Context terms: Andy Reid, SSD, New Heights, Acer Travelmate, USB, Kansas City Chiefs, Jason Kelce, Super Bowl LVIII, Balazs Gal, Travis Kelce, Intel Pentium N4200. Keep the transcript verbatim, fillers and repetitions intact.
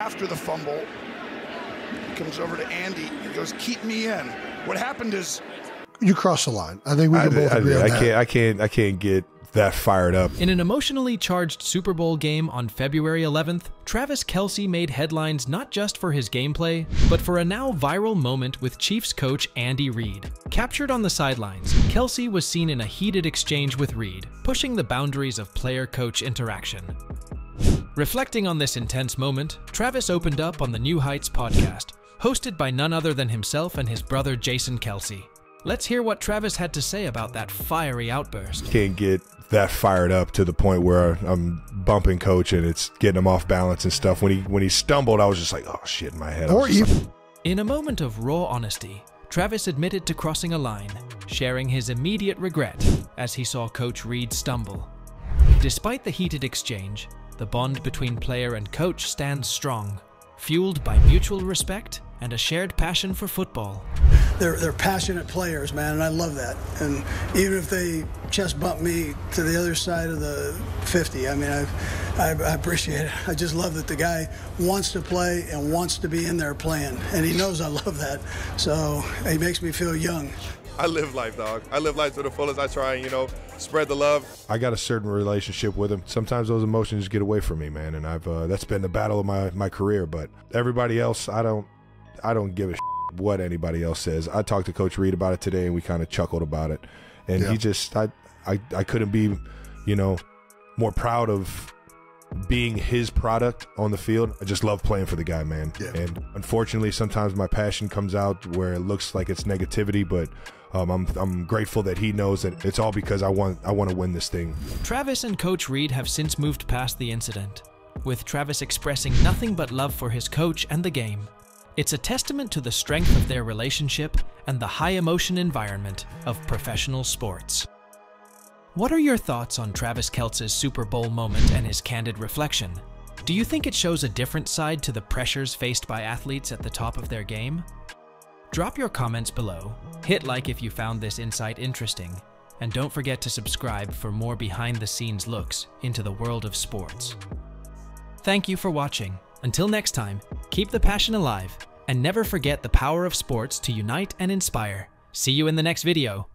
After the fumble, he comes over to Andy and goes, "Keep me in." What happened is you cross the line. I think we can both agree on that. I can't, I can't, I can't get that fired up. In an emotionally charged Super Bowl game on February eleventh, Travis Kelce made headlines not just for his gameplay, but for a now viral moment with Chiefs coach Andy Reid. Captured on the sidelines, Kelce was seen in a heated exchange with Reid, pushing the boundaries of player-coach interaction. Reflecting on this intense moment, Travis opened up on the New Heights podcast, hosted by none other than himself and his brother Jason Kelce. Let's hear what Travis had to say about that fiery outburst. Can't get that fired up to the point where I'm bumping coach and it's getting him off balance and stuff. When he when he stumbled, I was just like, oh shit, in my head. Or you. Like... In a moment of raw honesty, Travis admitted to crossing a line, sharing his immediate regret as he saw Coach Reid stumble. Despite the heated exchange, the bond between player and coach stands strong, fueled by mutual respect and a shared passion for football. They're, they're passionate players, man, and I love that. And even if they chest bump me to the other side of the fifty, I mean, I, I, I appreciate it. I just love that the guy wants to play and wants to be in there playing, and he knows I love that. So he makes me feel young. I live life, dog. I live life to the fullest. I try and, you know, spread the love. I got a certain relationship with him. Sometimes those emotions get away from me, man, and I've uh, that's been the battle of my, my career. But everybody else, I don't, I don't give a shit what anybody else says. I talked to Coach Reid about it today, and we kind of chuckled about it. And yeah. he just, I, I, I couldn't be, you know, more proud of being his product on the field. I just love playing for the guy, man. Yeah. And unfortunately, sometimes my passion comes out where it looks like it's negativity, but um, I'm, I'm grateful that he knows that it's all because I want, I want to win this thing. Travis and Coach Reid have since moved past the incident, with Travis expressing nothing but love for his coach and the game. It's a testament to the strength of their relationship and the high-emotion environment of professional sports. What are your thoughts on Travis Kelce's Super Bowl moment and his candid reflection? Do you think it shows a different side to the pressures faced by athletes at the top of their game? Drop your comments below, hit like if you found this insight interesting, and don't forget to subscribe for more behind-the-scenes looks into the world of sports. Thank you for watching. Until next time, keep the passion alive and never forget the power of sports to unite and inspire. See you in the next video.